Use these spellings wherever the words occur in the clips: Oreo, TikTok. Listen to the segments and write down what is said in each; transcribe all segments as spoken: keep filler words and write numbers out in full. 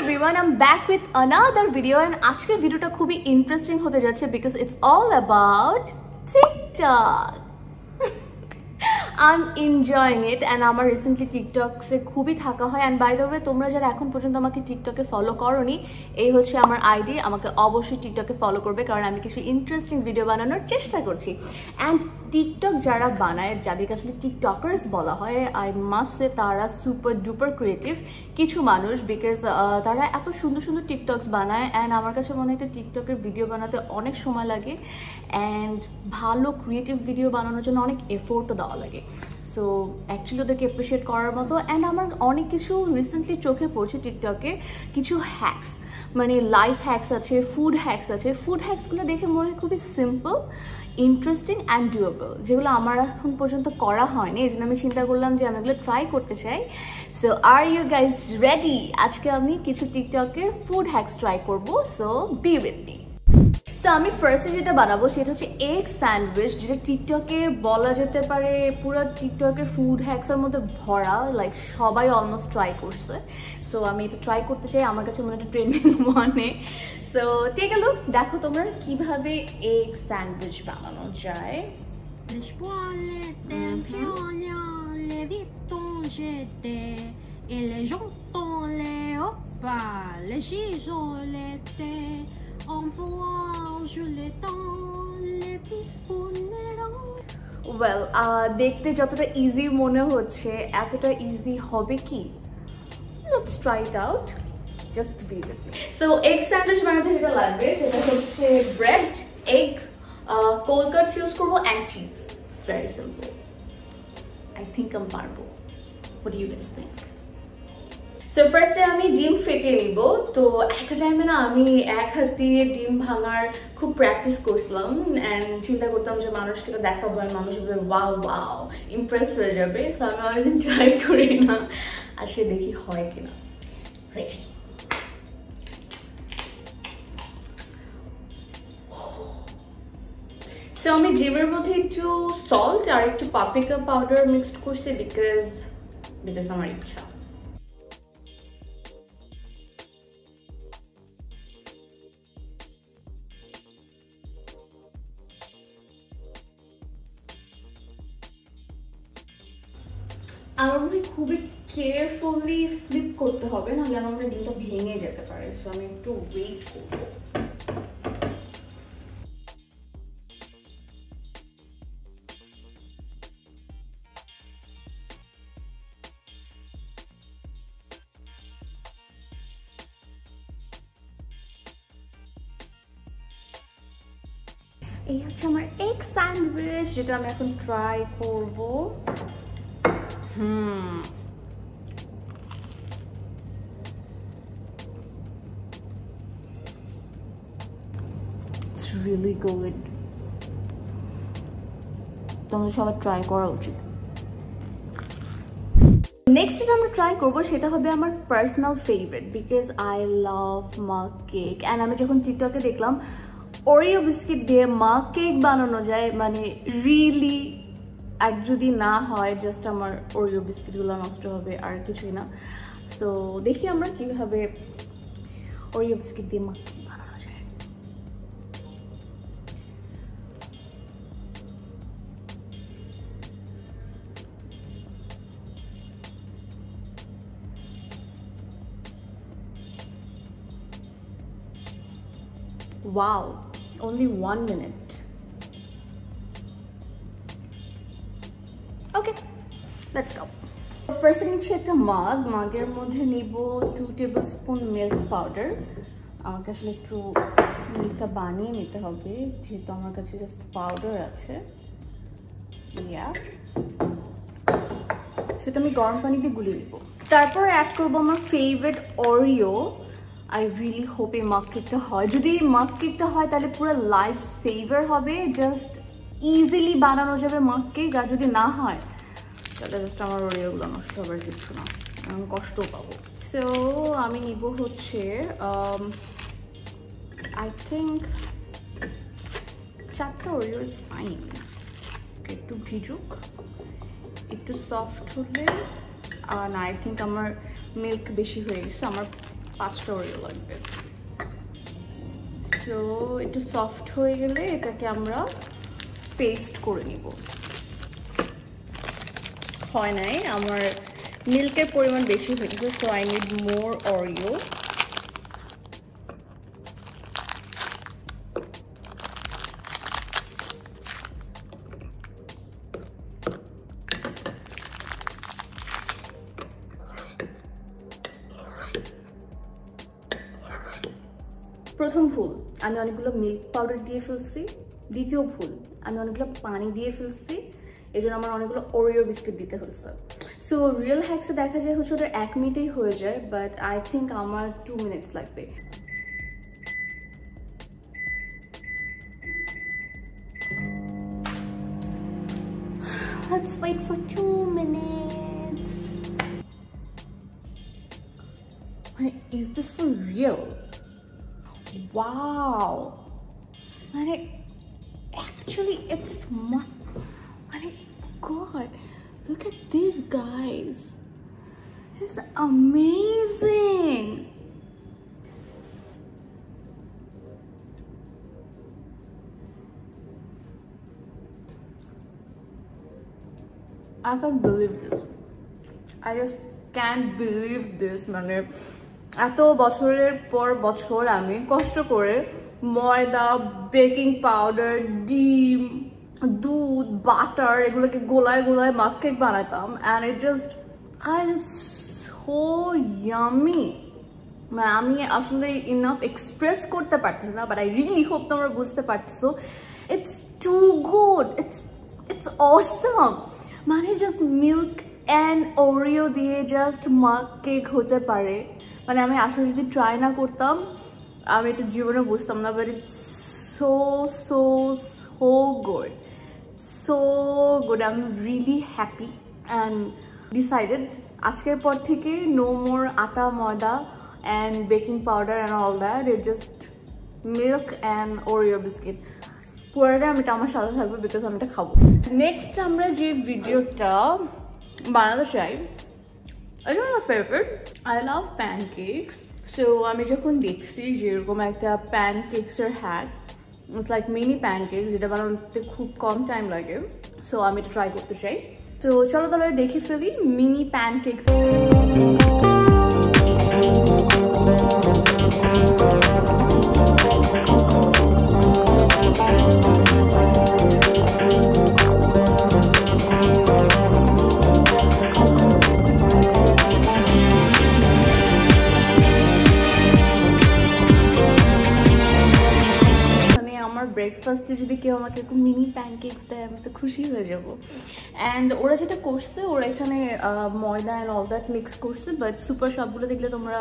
everyone, I'm back with another video and आज के video टा खूबी interesting होते जाच्छे because it's all about TikTok. I'm enjoying it and आमर recently TikTok से खूबी थाका है and by the way तुमरा जरा अखुन पोर्शन तो आमाके TikTok के follow करो नी ए होच्छे आमर आईडी आमाके अवश्य TikTok के follow कर बे कारण आमी किसी interesting video बनानोर चेष्टा करछी and टिकटक जरा बनाए जैसे आसले टिकटकार्स बला है आई मास्ट से तारा सुपर डुपर क्रिएटिव किछु मानुष बिकज तारा एत सुंदर सुंदर टिकटक्स बनाए एंड आमार काछे मने हय टिकटकेर भिडियो बनाते अनेक समय लागे एंड भालो क्रिएटिव भिडियो बनानोर जोन्नो अनेक एफोर्टो देवा लागे सो एक्चुअली ओदेरके एप्रिशिएट करार मतो एंड आमार अनेक किछु रिसेंटली चोखे पड़छे टिकटके किछु हैक्स माने लाइफ हैक्स आछे फूड हैक्स आछे फूड हैक्सगुलो देखे मने हय खूबई सिम्पल इंटरेस्टिंग एंड डुएबल যেগুলো আমার এখন পর্যন্ত করা হয়নি এজন্য আমি চিন্তা করলাম যে আমি এগুলো ট্রাই করতে চাই so are you guys ready আজকে আমি কিছু টিকটকের ফুড হ্যাকস ট্রাই করব so be with me so আমি ফার্স্টে যেটা বানাবো সেটা হচ্ছে এগ স্যান্ডউইচ যেটা টিকটকে বলা যেতে পারে পুরো টিকটকের ফুড হ্যাকসের মধ্যে ভরা লাইক সবাই অলমোস্ট ট্রাই করছে সো আমি এটা ট্রাই করতে চাই আমার কাছে মনে হয় ট্রেন্ডিং মনে So take a look देखो तुम्हार কিভাবে एक सैंडविच बनाना जाए well, uh, देखते যতটা ইজি মনে হচ্ছে এতটা ইজি হবে কি Let's try it out Just be with me. So, egg sandwich बनाते हैं लागबे सेटा होच्छे bread, egg, cold cuts use करबो and cheese. Very simple. I think I'm पारबो. What do you guys think? So first day आमी ডিম ফেটিয়ে নিব তো একটা টাইমে না আমি এক হাত দিয়ে ডিম ভাঙার খুব প্র্যাকটিস করছিলাম এন্ড চিন্তা করতাম যে মানুষকে এটা দেখাবো আর মানুষ বলবে ওয়াও ওয়াও ইমপ্রেস হয়ে যাবে সো আমি অনেকদিন ট্রাই করি না আসলে দেখি হয় কিনা রেডি So আমি ডিমের মধ্যে একটু সল্ট আর একটু পাপরিকা পাউডার মিক্সড করছি বিকজ বিকজ আমার ইচ্ছা আমার মনে হয় খুবই কেয়ারফুলি ফ্লিপ করতে হবে নাহলে আমার মনে হয় ডিমটা ভেঙে যেতে পারে সো আমি একটু ওয়েট করবো এই হচ্ছে আমার এগ স্যান্ডউইচ যেটা আমি এখন ট্রাই করব হুম It's really good তোমরা সবাই ট্রাই করা উচিত নেক্সট যেটা আমরা ট্রাই করব সেটা হবে আমার personal favourite because I love mug cake and আমি যখন টিকটকে দেখলাম ओरियो बिस्किट दिए माँ केक बनानो जाए माने रियली एक जुदी ना होए जस्ट हमार ओरियो बिस्किट गुला नष्ट होबे आर किछुई ना सो देखी आमरा किभाबे ओरियो बिस्किट दिए माँ केक बनानो जाए Wow Only one minute. Okay, let's go. First, I'm going to take a mug. Mug er modhe nibo two tablespoon milk powder. Amar kache ekটু milkটা বানিয়ে নিতে হবে যেহেতু আমার কাছে just powder আছে. Yeah. সেটা আমি গরম পানিতে গুলে নিব। তারপর add করব আমার favorite Oreo. I really hope এই মাক কেকটা হয় যদি মাক কেকটা হয় তাহলে পুরো লাইফ সেভার হবে জাস্ট ইজিলি বানানো যাবে মাক কেক আর যদি না হয় তাহলে জাস্ট আমার ওরিওগুলো নষ্ট হবে কিছু না আমি কষ্ট পাবো সো আমি নিব হচ্ছে আই থিংক চারটা ওরিও ইজ ফাইন একটু ভিজুক একটু সফট হলে আর আই থিংক আমার মিল্ক বেশি হয়ে গেছে আমার पाँचटा ओरियो লাগবে। সো একটু সফট হয়ে গেলে এটাকে আমরা পেস্ট করে নিব। হয় নাই, আমার মিল্কের পরিমাণ বেশি হয়ে গেছে, so I need more Oreo. प्रथम फुल आमी अनेकगुलो मिल्क पाउडार दिए फेलसी, द्वितीय फुल आमी अनेकगुलो पानी दिए फेलसी, एजोन्य आमार अनेकगुलो ओरियो बिस्किट दिते हच्छे। सो रियल हैक्से देखा जाए हच्छे ओदेर एक मिनिटेई हये जाए, बाट आई थिंक आमार टू मिनिट्स लागबे। Let's wait for two minutes. Is this for real? Wow, and actually it's my, my God, look at these guys. This is amazing. I can't believe this. I just can't believe this, man. এত বছরের পর বছর আমি কষ্ট করে ময়দা, baking powder, ডিম, দুধ, বাটার এগুলোকে গোলায় গোলায় মাখ কেক বানাতাম। And it just guys so yummy. মানে আমি আসলে ইনাফ এক্সপ্রেস করতে পারতেছি না, বাট আই রিয়েলি হোপ তোমরা বুঝতে পারছো। It's too good, it's it's awesome. মানে জাস্ট মিল্ক অ্যান্ড ওরিও দিয়ে জাস্ট মাখ কেক হতে পারে। মানে আমি আসলে যদি ট্রাই না করতাম আমি এটা জীবনে বুঝতাম না। But it's so so so good, so good. I am really happy and decided আজকের পর থেকে নো মোর আটা, ময়দা and baking powder and all that. It just milk and Oreo biscuit. পুরোটা আমি এটা আমার সাথে থাকবো, বিকজ আমি এটা খাবো। নেক্সট আমরা যে ভিডিওটা বানাতে চাই, I don't know my favorite. I love pancakes. So I mean, when I see this, like a pancakes or hat, it's like mini pancakes. It takes quite some time. So I mean, try it to try. So let's go and see the mini pancakes. ব্রেকফাস্টে যদি কেউ আমাকে এরকম mini pancakes দেয় আমি তো খুশি হয়ে যাব। অ্যান্ড ওরা যেটা করছে, ওরা এখানে ময়দা অ্যান্ড অল দ্যাট মিক্স করছে, বাট সুপার শপগুলো দেখলে তোমরা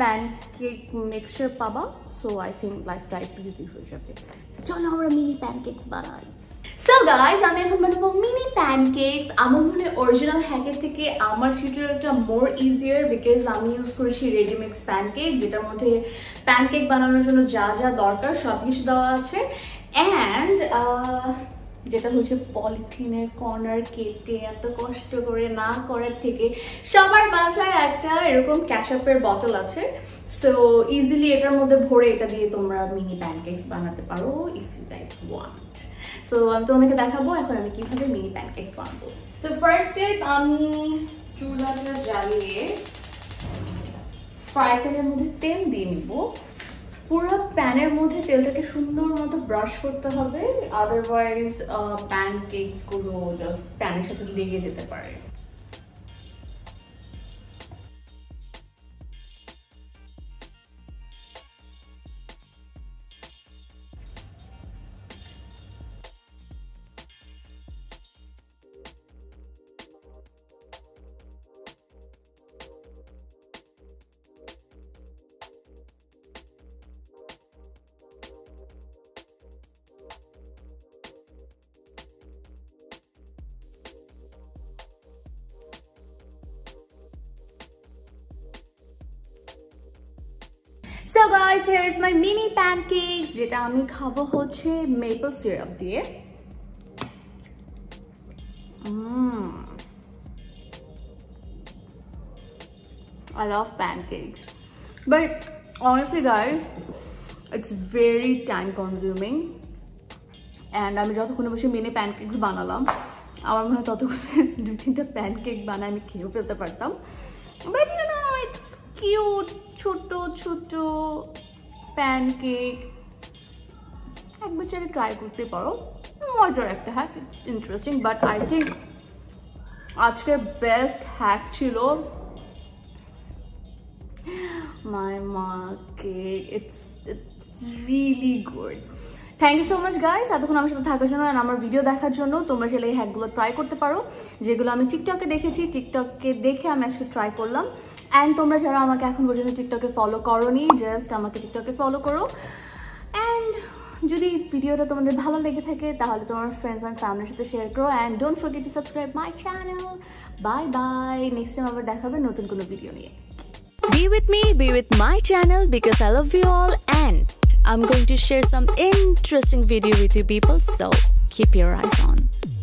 প্যানকেক মিক্সচার পাবা। সো আই থিঙ্ক লাইফটা একটু ইজি হয়ে যাবে। চলো আমরা মিনি প্যানকেকস বানাই। সো গাইজ আমি এখন বানাবো মিনি প্যানকেকস। আমার মনে হয় অরিজিনাল হ্যাকের থেকে আমার টিউটোরিয়ালটা মোর ইজিয়ার, বিকজ আমি ইউজ করেছি রেডিমিক্স প্যানকেক, যেটার মধ্যে প্যানকেক বানানোর জন্য যা যা দরকার সব কিছু দেওয়া আছে। অ্যান্ড যেটা হচ্ছে পলিথিনের কর্নার কেটে এত কষ্ট করে না করার থেকে সবার বাসায় একটা এরকম ক্যাশআপের বোতল আছে, সো ইজিলি এটার মধ্যে ভরে এটা দিয়ে তোমরা মিনি প্যানকেকস বানাতে পারো if you guys want. So আমি তোমাদেরকে দেখাবো এখন আমি কীভাবে মিনি প্যানকেকস বানাবো। সো ফার্স্ট স্টেপ, আমি চুলাটা জ্বালিয়ে ফ্রাই প্যানের মধ্যে তেল দিয়ে নিবো। পুরো প্যানের মধ্যে তেলটাকে সুন্দর মতো ব্রাশ করতে হবে, আদারওয়াইজ প্যানকেকসগুলো জাস্ট প্যানের সাথে লেগে যেতে পারে। So guys, here is my mini pancakes, যেটা আমি খাবো হচ্ছে মেপল সিরাপ দিয়ে। Mm. I love pancakes. But honestly guys, it's very time consuming. And I'm going to make pancakes. I'm going to make pancakes. But you know, it's cute. Choto choto pancake. I'm going to try it. Moderate একটা hack, it's interesting, but I think आज के best hack चिलो my mom cake, it's it's really good. Thank you so much guys, এতক্ষণ আমার সাথে থাকার জন্য আর আমার video দেখার জন্য। তোমরা চাইলে এই হ্যাকগুলো ট্রাই করতে পারো যেগুলো আমি টিকটকে দেখেছি, টিকটকে দেখে আমি আজকে ট্রাই করলাম। এন্ড তোমরা যারা আমাকে এখন পর্যন্ত টিকটকে ফলো করোনি, জাস্ট আমাকে টিকটকে ফলো করো। এন্ড যদি ভিডিওটা তোমাদের ভালো লেগে থাকে তাহলে তোমার ফ্রেন্ডস এন্ড ফ্যামিলির সাথে শেয়ার করো। And don't forget to subscribe my channel. Bye bye, next time আবার দেখা হবে নতুন কোনো ভিডিও নিয়ে। Be with me, be with my channel because I love you all and I'm going to share some interesting video with you people, so keep your eyes on.